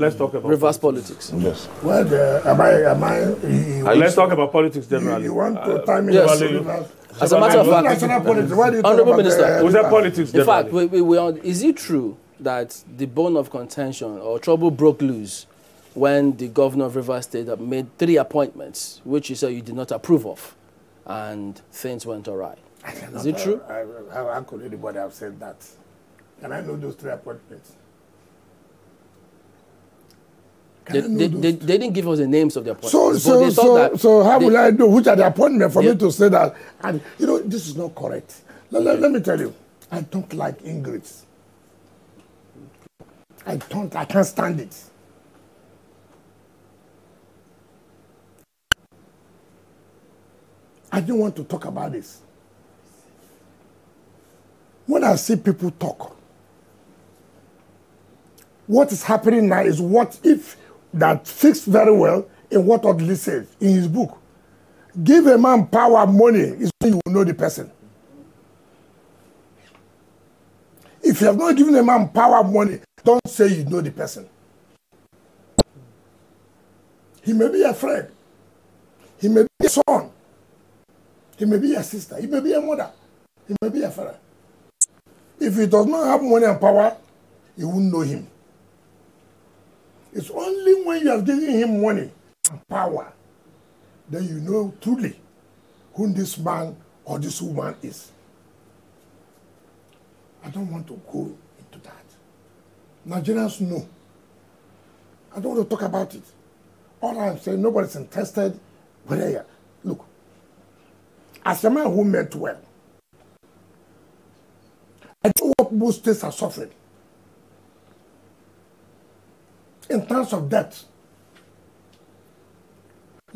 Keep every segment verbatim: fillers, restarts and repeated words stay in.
Let's talk about reverse politics. politics. Yes. Well, uh, am I? Am I? You, uh, let's talk about politics generally. You, you want to time uh, yes. it? Yes. As a matter of fact, Honourable Minister, was that politics? In fact, we, we, we are, is it true that the bone of contention or trouble broke loose when the governor of Rivers State made three appointments, which you said you did not approve of, and things went awry? Is it true? I, I, how could anybody have said that? Can I know those three appointments? They, they, they, they didn't give us the names of the appointments. So, so, so, so how they, will I know which are the appointments for yeah. me to say that? And, you know, this is not correct. Let, yeah. let me tell you, I don't like ingrates. I don't, I can't stand it. I don't want to talk about this. When I see people talk, what is happening now is what if that fits very well in what Odili says in his book. Give a man power, money, is when you will know the person. If you have not given a man power, money, don't say you know the person. He may be a friend. He may be a son. He may be a sister. He may be a mother. He may be a father. If he does not have money and power, you won't know him. It's only when you have given him money and power that you know truly who this man or this woman is. I don't want to go into that. Nigerians know. I don't want to talk about it. All I'm saying, nobody's interested. Whatever. Look, as a man who meant well, I know what most states are suffering in terms of debt.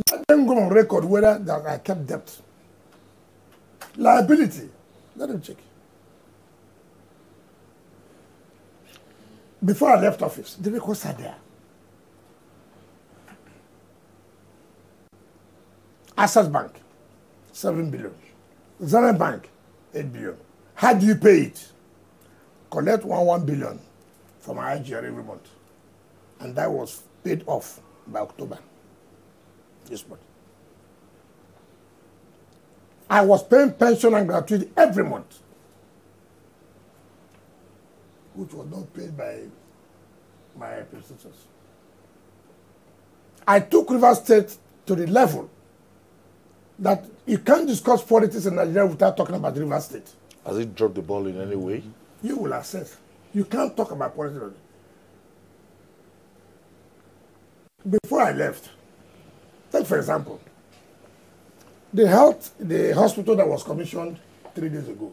Let them go on record whether that I kept debt. Liability, let them check. Before I left office, the records are there. Access Bank, seven billion. Zenith Bank, eight billion. How do you pay it? Collect one one billion from my I G R every month, and that was paid off by October this month. I was paying pension and gratuity every month, which was not paid by my predecessors. I took Rivers State to the level that you can't discuss politics in Nigeria without talking about Rivers State. Has it dropped the ball in any way? You will assess. You can't talk about politics. Before I left, take for example, the health, the hospital that was commissioned three days ago.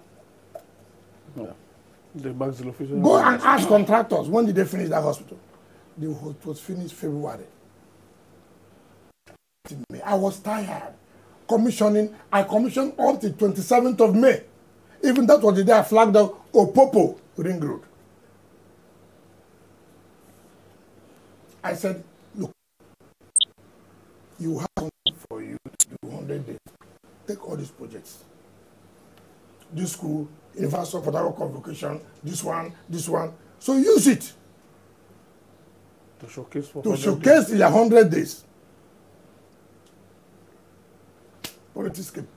Yeah. The maxillofacial. Go and ask contractors, when did they finish that hospital? The hospital was finished February. I was tired. Commissioning, I commissioned up to twenty-seventh of May. Even that was the day I flagged out Opopo Ring Road. I said, look, you have something for you to do one hundred days. Take all these projects. This school, Universal Federal Convocation, this one, this one. So use it to showcase for to showcase in one hundred days. Politics came.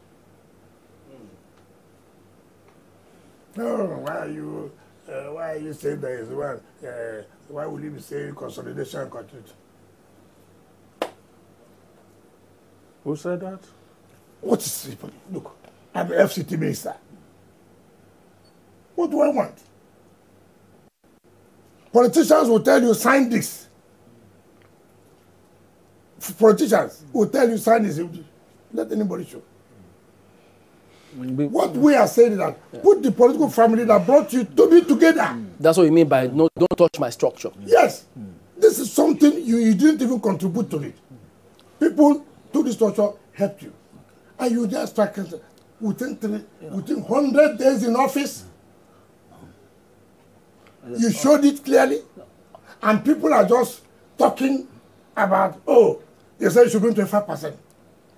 No, why are you, uh, why are you saying there is one? Uh, why would you be saying consolidation and continuity? Who said that? What is it? Look, I'm the F C T minister. What do I want? Politicians will tell you, sign this. Politicians will tell you, sign this. Let anybody show. What we are saying is that yeah. put the political family that brought you to be together. That's what you mean by no, don't touch my structure. Yes. Mm. This is something you, you didn't even contribute to it. People to the structure helped you. And you just track it within, three, within one hundred days in office. You showed it clearly. And people are just talking about, oh, you say you should bring twenty-five percent.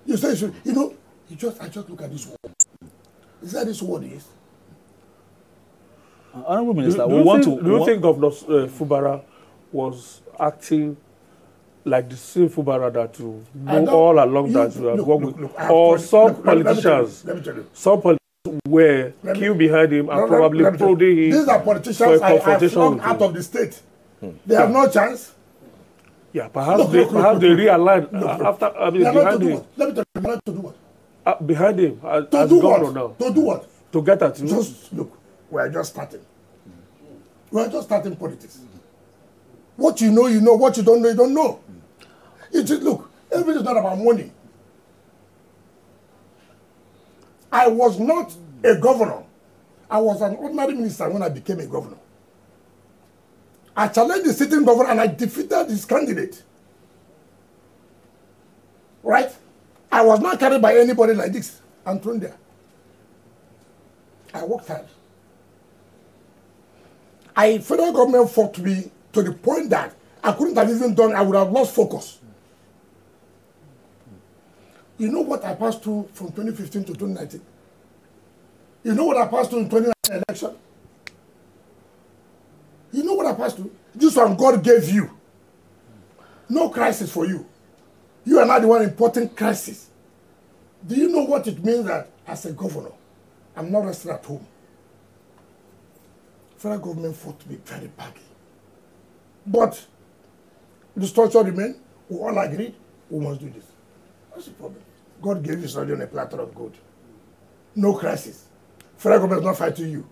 You say you should, you know, you just, I just look at this word. Is that this word is? Honourable Minister, do, do we want think, to. Do you want... think Governor uh, Fubara was acting like the Sim Fubara that you know all along, you, that you have look, worked with, look, look, or some look, politicians, let me tell you, some politicians were queued behind him and no, probably prodding him. These are politicians I, I flung out of the state. Hmm. They have no chance. Yeah, perhaps look, they, look, perhaps look, they realigned look, after. I mean, behind him. Let me tell you, not to do what? Uh, behind him, as, to as do what? Now. To do what? To get at you. Just look, we are just starting. We are just starting politics. What you know, you know. What you don't know, you don't know. It is, look, everything is not about money. I was not a governor. I was an ordinary minister when I became a governor. I challenged the sitting governor and I defeated his candidate. Right? I was not carried by anybody like this and thrown there. I worked hard. I, federal government fought me to the point that I couldn't have even done, I would have lost focus. You know what I passed through from twenty fifteen to twenty nineteen? You know what I passed through in twenty nineteen election? You know what I passed through? This one God gave you. No crisis for you. You are not the one important crisis. Do you know what it means that as a governor, I'm not resting at home? Federal government fought me very badly. But the structure remained. We all agreed we must do this. What's the problem? God gave you something on a platter of gold. No crisis. Federal government is not fighting you.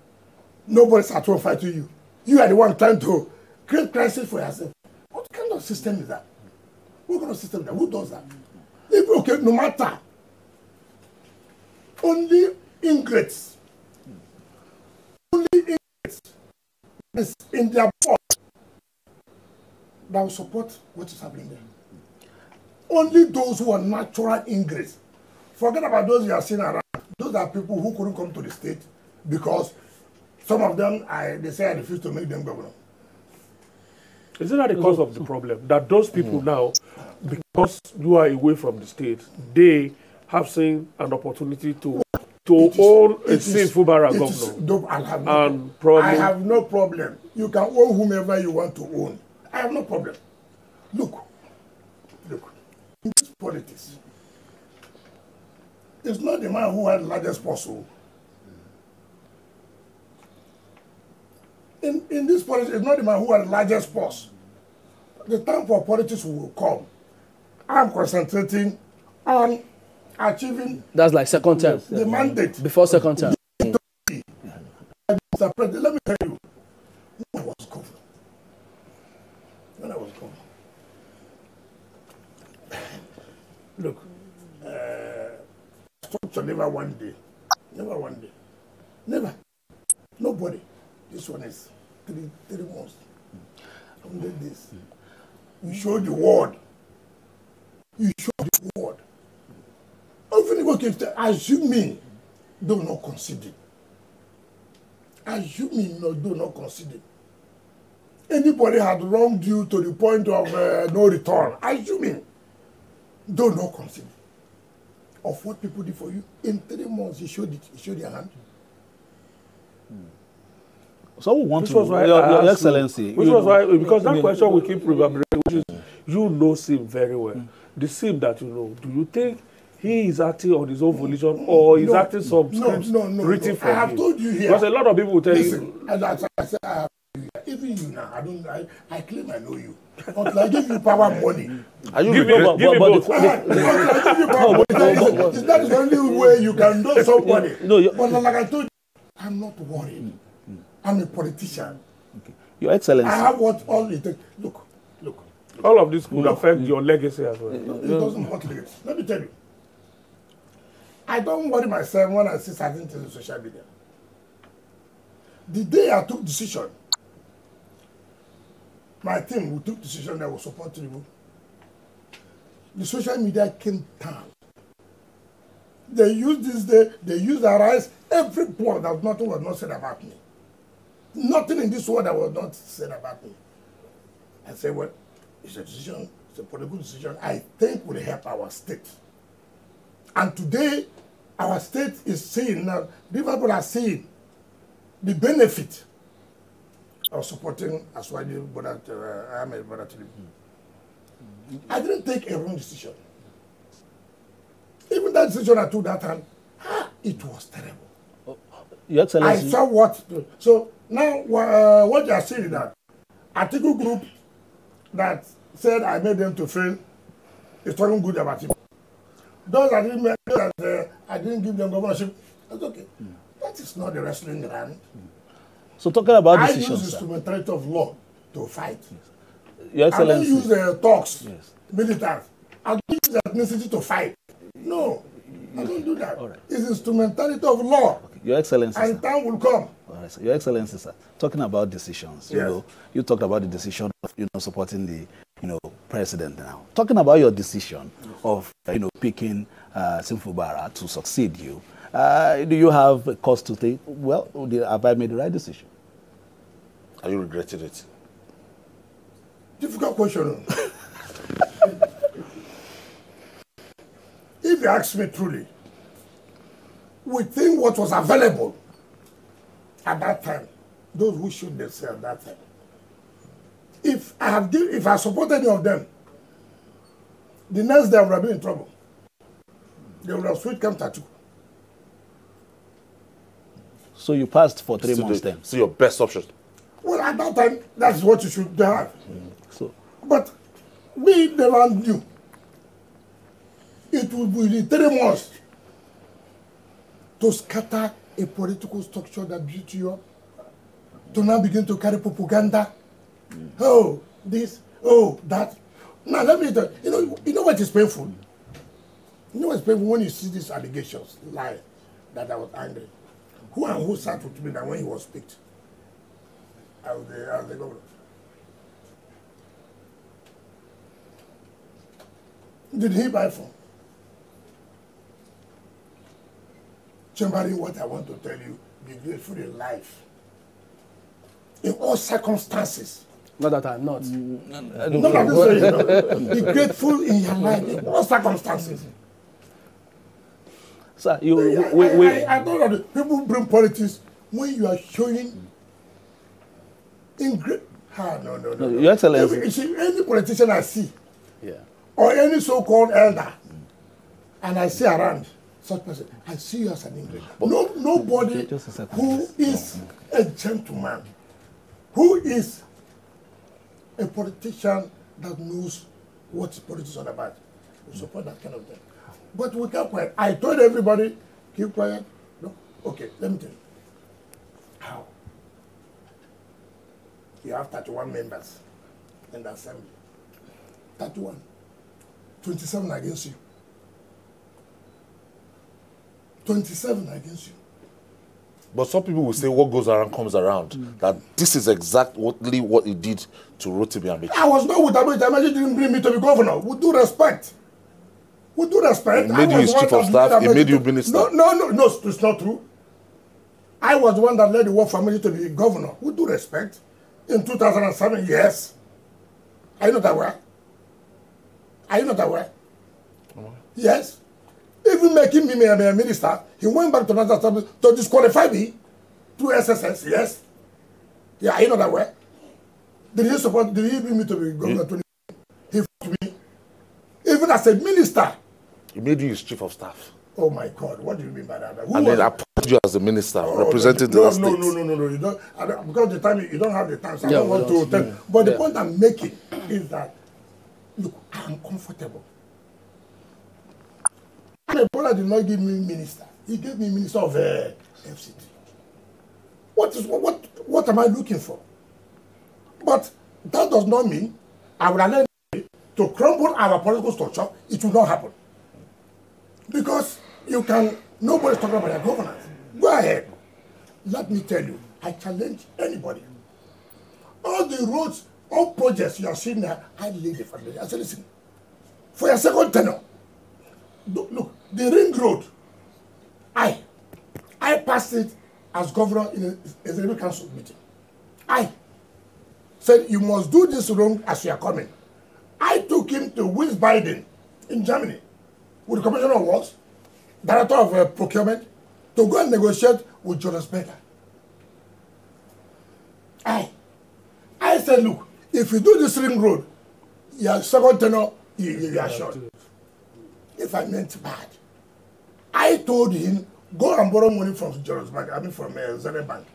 Nobody's at all fighting you. You are the one trying to create crisis for yourself. What kind of system is that? What kind of system is that? Who does that? If, okay, no matter. Only ingrates. Only ingrates is in their board that will support what is happening there. Only those who are natural ingrates. Forget about those you are seeing around. Those are people who couldn't come to the state because some of them, I, they say I refuse to make them governor. Isn't that the cause of the problem? That those people mm. now, because you are away from the state, they have seen an opportunity to to is, own a Sim Fubara governor. I have, no and problem. I have no problem. You can own whomever you want to own. I have no problem. Look, look, in this politics, it's not the man who had the largest possible. In, in this politics, it's not the man who has the largest purse. The time for politics will come. I'm concentrating on achieving. That's like second term. The, the mandate. Before second term. Mm. Mister President, let me tell you, when I was governor, when I was governor, look, uh, structure never one day, never one day, never, nobody. This one is three, three months. Hundred days. You show the word. You show the word. Even if they assuming, do not consider. Assuming, no, do not consider. Anybody had wronged you to the point of uh, no return. Assuming, do not consider. Of what people did for you in three months, you showed it. You showed your hand. Mm. So we want which to, was why your, your Excellency. Which you was know. Why, because that I mean, question we keep reverberating, which is, you know Sim very well. Mm. The Sim that you know, do you think he is acting on his own volition mm. or is no, acting some no, scripts no, no, written no. for I have him? Told you here. Because a lot of people will tell listen, you. And as I said, I have told you. Even you now, I don't. I, I claim I know you. Until I give you power money. Are you give me, but, give but, me but, but, but, I give you power money. That is, that is the only way you can know somebody. No, but like I told you, I'm not worried. I'm a politician. Okay. Your Excellency. I have what all it takes. Look, look. All of this could affect your legacy as well. No, it doesn't hurt legacy. Let me tell you. I don't worry myself when I see certain things on social media. The day I took decision, my team who took decision that was supporting the social media came down. They used this day, they used their eyes, every point that nothing was not said about me. Nothing in this world that was not said about me. I said, well, it's a decision, it's a political decision I think will help our state. And today, our state is seeing now, people are seeing the benefit I was supporting Aswadi Bodat, uh, Ahmed Bodat Tinubu. I didn't take a wrong decision. Even that decision I took that time, it was terrible. Oh, Your Excellency. I saw what. So now uh, what you are seeing is that article group that said I made them to fail is talking good about it. Those that didn't, make, those that, uh, I didn't give them governorship, that's okay. Mm. That is not the wrestling ground. Mm. So talking about I decisions, I use instrumentality of law to fight. Yes. Your Excellency. I don't use the talks, yes. militants. I don't use the ethnicity to fight. No, I don't do that. All right. It's instrumentality of law. Okay. Your Excellency. And sir. Time will come. All right, sir. Your Excellency, sir. Talking about decisions, yes. you know, you talked about the decision of, you know, supporting the, you know, president now. Talking about your decision yes. of, you know, picking uh, Sim Fubara to succeed you, uh, do you have a cause to think, well, have I made the right decision? Are you regretting it? Difficult question. If you ask me truly, within what was available at that time, those who shoot themselves at that time, if I have give, if I support any of them, the next day I would have been in trouble. They would have switched camp tattoo. So you passed for three so months the, then? So your best option? Well, at that time, that's what you should have. Mm, so. But we never knew. It will be three months to scatter a political structure that built you up, to now begin to carry propaganda. Mm. Oh, this, oh, that. Now, let me tell you, you know, you know what is painful? You know what is painful when you see these allegations, lie, that I was angry. Who and who sat with me that when he was picked? I was the, I was the governor. Did he buy for? Somebody, what I want to tell you, be grateful in life. In all circumstances. Not that I'm not. Mm, no, no, no, no, no, you know. Be grateful in your life, in all circumstances. Sir, you... I, we, we, I, I, I don't know. People bring politics when you are showing... In great... Ah, no, no, no. no, no. Your Excellency. If, if any politician I see, yeah. or any so-called elder, mm. and I see around, such person, I see you as an Englishman. No, nobody who is a gentleman, who is a politician that knows what politics is all about, we support that kind of thing. But we kept quiet. I told everybody, keep quiet. No, okay. Let me tell you how. You have thirty-one members in the assembly. thirty-one, twenty-seven against you. twenty-seven against you. But some people will say what goes around comes around. Mm. That this is exactly what he did to Rotimi Amaechi. I was not with Amaechi. Amaechi didn't bring me to be governor. With due respect. With due respect. He made you his chief of staff. He made you minister. No, no, no, no. It's not true. I was the one that led the work for Amaechi to be governor. With due respect. In two thousand seven, yes. Are you not aware? Are you not aware? Mm. Yes. Even making me a minister, he went back to another service to disqualify me through S S S, yes. Yeah, you know that way. Did he support, did he bring me to be governor? Mm. He fucked me. Even as a minister. He made you his chief of staff. Oh my God, what do you mean by that? Who and then I appointed you as a minister, oh, representing no, the no, state. No, no, no, no, no, you don't, I don't, because the time, you don't have the time, so yeah, I don't want to tell. Yeah. But yeah. the point I'm making is that, look, I'm comfortable. Ebola did not give me minister. He gave me minister of uh, F C T. What is what, what? What am I looking for? But that does not mean I will allow to crumble our political structure. It will not happen because you can. Nobody's talking about your governance. Go ahead. Let me tell you. I challenge anybody. All the roads, all projects you are seeing there, I laid the foundation. I said, listen, for your second tenure. Look, look, the ring road, I, I passed it as governor in a, a Zenith council meeting. I said, you must do this wrong as you are coming. I took him to with Biden in Germany with the Commissioner of Works, Director of uh, Procurement, to go and negotiate with Julius Berger. I, I said, look, if you do this ring road, your second tenor, you, you are short. If I meant bad, I told him, go and borrow money from Julius Berger, I mean from uh, Zenith Bank.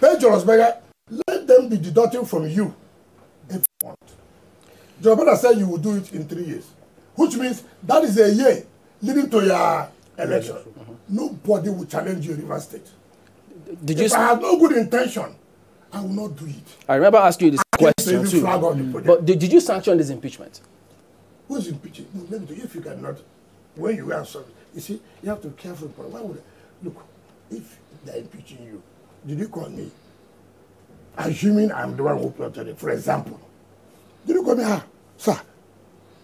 Pay Julius Berger, let them be deducting from you if you want. Julius Berger said you will do it in three years, which means that is a year leading to your election. Mm-hmm. Nobody will challenge you in River State. Did if you I had no good intention, I will not do it. I remember asking you this I question too. Mm. But did, did you sanction this impeachment? Who's impeaching? No, let me do it. If you cannot, when you are sorry, you see, you have to be careful. Why would I? Look, if they're impeaching you, did you call me? Assuming I'm the one who plotted it, for example. Did you call me, ah, sir,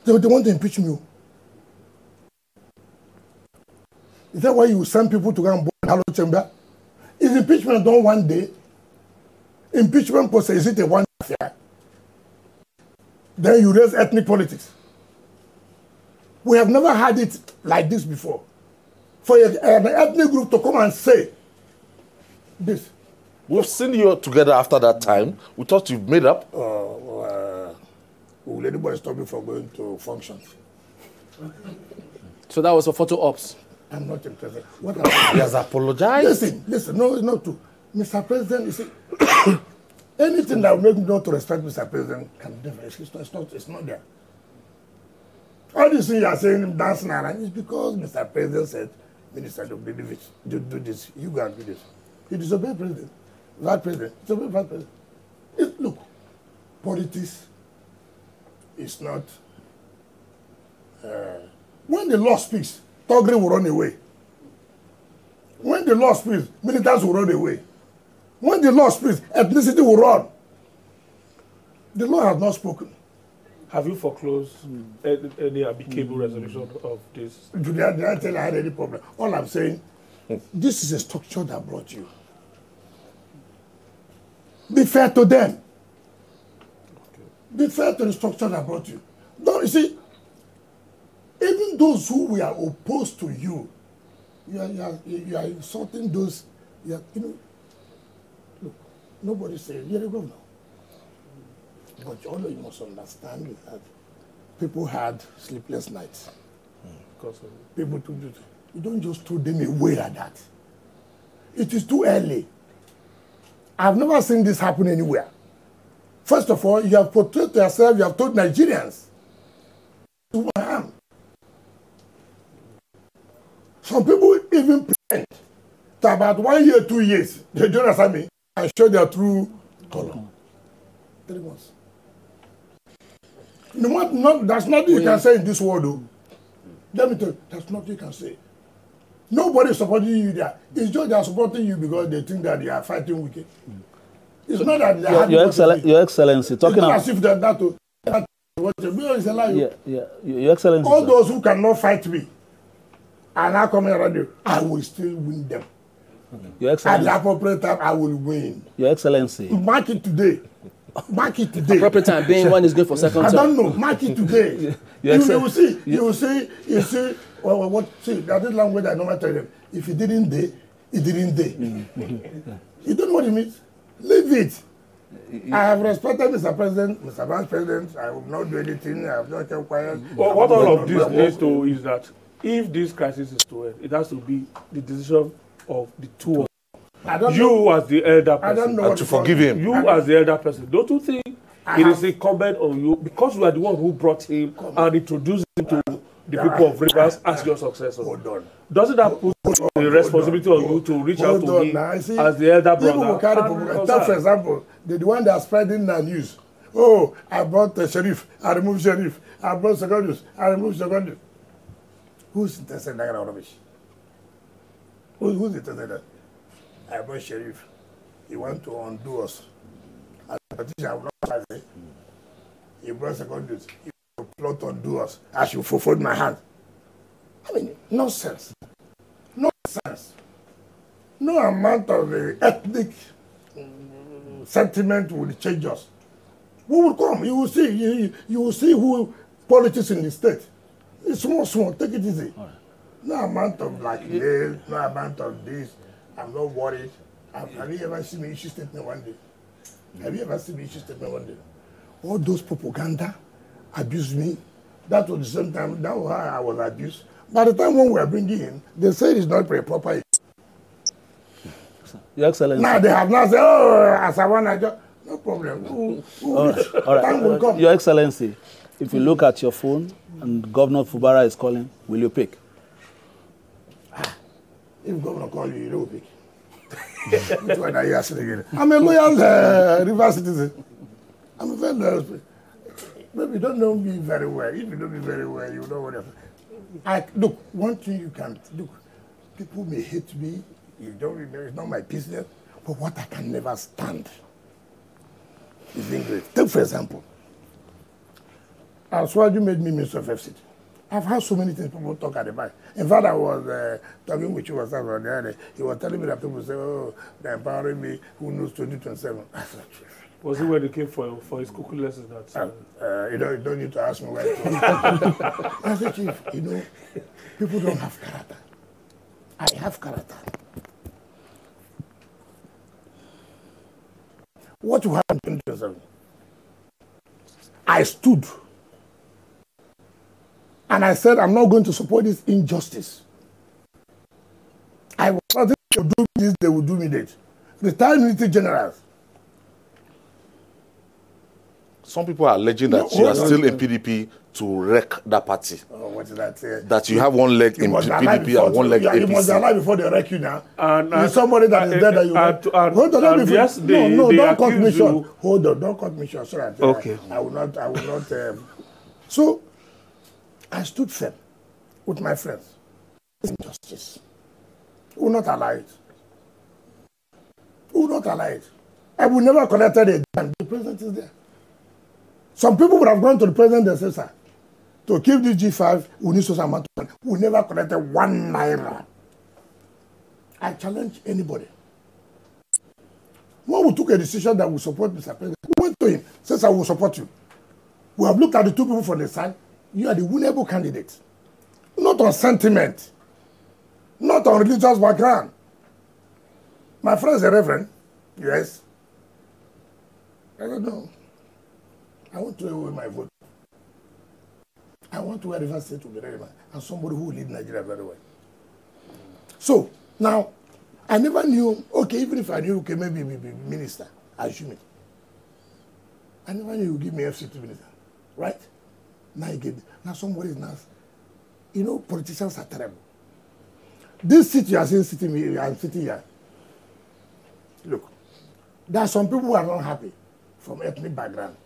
they, they want to impeach me. Is that why you send people to go and borrow the chamber? Is impeachment done one day? Impeachment process, is it a one affair? Then you raise ethnic politics. We have never had it like this before. For an ethnic group to come and say this. We've seen you together after that time. We thought you've made up. Uh, uh, will anybody stop you from going to functions? So that was a photo ops. I'm not interested. What he has apologized. Listen, listen, no, it's not true. Mister President, you see, anything that will make me not to respect Mister President can never. It's not, it's not, it's not there. All this thing you are saying him dancing around is because Mister President said, Minister, don't believe it. Do, do this. You go and do this. He disobeyed President. That President. Disobeyed that President. It, look, politics is not. Uh, when the law speaks, Togri will run away. When the law speaks, militants will run away. When the law speaks, ethnicity will run. The law has not spoken. Have you foreclosed mm. any amicable mm. resolution of this? Did I, did I tell you I had any problem? All I'm saying, this is a structure that brought you. Be fair to them. Okay. Be fair to the structure that brought you. Don't, you see, even those who were opposed to you, you are, you are, you are insulting those, you, are, you know, look, nobody says, you're a governor. But you all you must understand that people had sleepless nights. Mm. People took it. You don't just throw them away like that. It is too early. I've never seen this happen anywhere. First of all, you have portrayed yourself, you have told Nigerians to harm. Some people even pretend that about one year, two years, they don't answer me and show their true color. Mm. Three months. You know what? Not, that's nothing you can say in this world, though. Let me tell you, that's nothing you can say. Nobody is supporting you there. It's just they are supporting you because they think that they are fighting wicked. It's not that they are. Your, Excel Your Excellency, talking about. It's not as if that is a lie. Yeah, yeah. Your Excellency. All those who cannot fight me are now coming around you. I will still win them. Your Excellency. At the appropriate time, I will win. Your Excellency. Mark it today. Mark it today. Appropriate time being one is good for second time. I don't know. Mark it today. you, you will see. You will see. You see. Well, what? See, that is language I normally tell them. If it didn't day, it didn't day. You don't know what it means. Leave it. I have respected Mister President, Mister Vice President. I will not do anything. I have not kept quiet. Well, what all of this leads to is that if this crisis is to end, it has to be the decision of the two of I don't you know. As the elder person, I don't know to forgive him. You I as the elder person, don't you think I it is incumbent on you because you are the one who brought him and introduced him to the people of Rivers as your successor? Hold on. Doesn't that put hold the responsibility on, on you to reach out to me as the elder brother? Carry that, for example, the one that's spreading the news. Oh, I brought the sheriff. I removed sheriff. I brought Secondus. I removed Secondus. Who's interested in that kind of rubbish? Who, who's interested in that? I brought Sheriff. He wants to undo us. As a petition, I will not say. He brought Secondus. He will plot to undo us. I should fold my hand. I mean, nonsense. Nonsense. No amount of uh, ethnic um, sentiment will change us. We will come. You will see. You, you will see who politics in the state. It's small, small. Take it easy. Right. No amount of like this. No amount of this. I'm not worried. Have you ever seen me issue statement one day? Mm. Have you ever seen me issue statement one day? All those propaganda abused me. That was the same time, that was how I was abused. By the time when we were bringing in, they said it's not very proper. Your Excellency. Now they have now said, oh, as I want to, no problem. Who, who all right. All right. Time will come. Your Excellency, if you look at your phone and Governor Fubara is calling, will you pick? If Governor calls you, you don't pick. Which one are you asking again? I'm a loyal uh, river citizen. I'm a very loyal. Maybe you don't know me very well. If you know me very well, you know whatever. I, look, one thing you can't, look, people may hate me, you don't remember, it's not my business, but what I can never stand is English. Take for example, Aswaju made me Minister of F C T. I've had so many things people talk at about. In fact, I was uh, talking with you was about the other day. He was telling me that people say, oh, they're empowering me, who knows twenty twenty-seven. Was it where they came for, for his cooking lessons? That uh, uh, you, don't, you don't need to ask me where it was. I said, Chief, you know, people don't have character. I have character. What will happen in twenty twenty-seven? I stood and I said, I'm not going to support this injustice. I was not to do this, they will do me that. Retired military generals. Some people are alleging that no, you are no, still no. in P D P to wreck that party. Oh, what is that? Uh, that you have one leg in P D P and one leg in A P C. You must alive before they wreck you now. And, and, somebody that and, is dead that you and, and, Hold on, let me yes, they, No, no, don't cut me short. Hold on, don't cut me short. Sorry, okay. I, I will not, I will not. Um, so, I stood firm with my friends. It's injustice. We will not allow it. We will not allow it. I will never connect it again. The president is there. Some people would have gone to the president and said, sir, to keep this G five, we need social amount of money. We never collected one naira. I challenge anybody. When we took a decision that we support Mister President, we went to him, says, I will support you. We have looked at the two people from the side. You are the winnable candidate. Not on sentiment. Not on religious background. My friend is a reverend. Yes. I don't know. I want to wear away my vote. I want to wear River State to be relevant and somebody who will lead Nigeria very well. So, now, I never knew, okay, even if I knew, okay, maybe we'll be minister, I assume it. I never knew you would give me F C T minister, right? Now you give it. Now somebody is now, you know, politicians are terrible. This city, you are seeing sitting here, I'm sitting here. Look, there are some people who are not happy from ethnic background.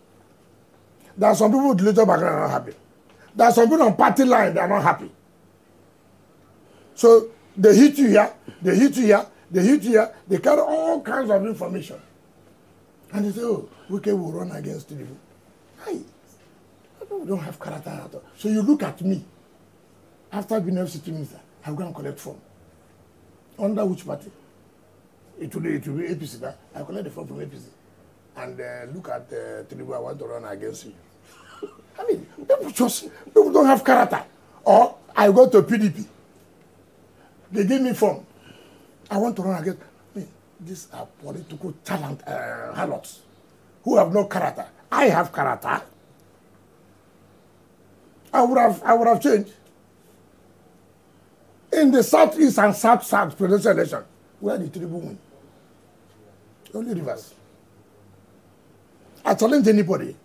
There are some people with little background are not happy. There are some people on party line that are not happy. So they hit you here, they hit you here, they hit you here, they carry all kinds of information. And they say, oh, okay, we'll run against the people. Hi, we don't have character at all. So you look at me. After being F C T minister, I've gone and collect form. Under which party? It will, it will be A P C, but I collect the form from A P C. And uh, look at uh, Tinubu, I want to run against you. I mean, people just people don't have character. Or I go to P D P. They give me form. I want to run against. I mean, these are political talent uh, harlots who have no character. I have character. I would have I would have changed. In the southeast and south south presidential election, where did Tinubu win? Only reverse. I challenge anybody.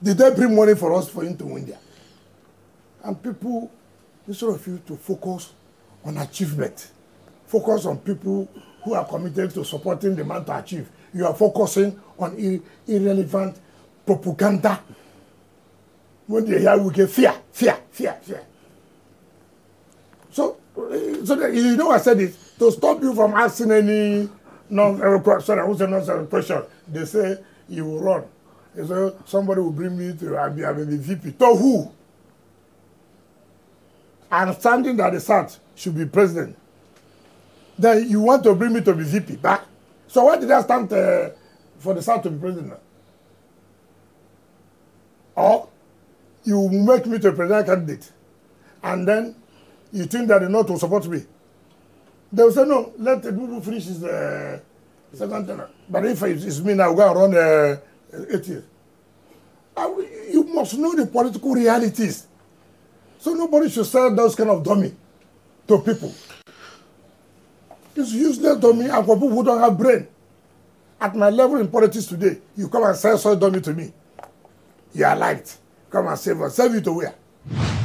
Did they bring money for us for him to win there? And people, instead of you to focus on achievement, focus on people who are committed to supporting the man to achieve. You are focusing on ir irrelevant propaganda. When they hear, we get fear, fear, fear, fear. So, so that, you know, I said it to stop you from asking any non-self sorry, I won't say non-self pressure. They say. You will run. And so somebody will bring me to I'll be, I'll be the V P. To who? I'm standing that the South should be president. Then you want to bring me to be V P back. So why did I stand to, for the South to be president? Or you make me to a presidential candidate. And then you think that the North will support me. They will say, no, let the people finish his, uh, second tenant. But if it's me now, go and run eight years. You must know the political realities. So nobody should sell those kind of dummy to people. It's useless dummy and for people who don't have brain. At my level in politics today, you come and sell such dummy to me. You are liked. Come and save us. Save you to where?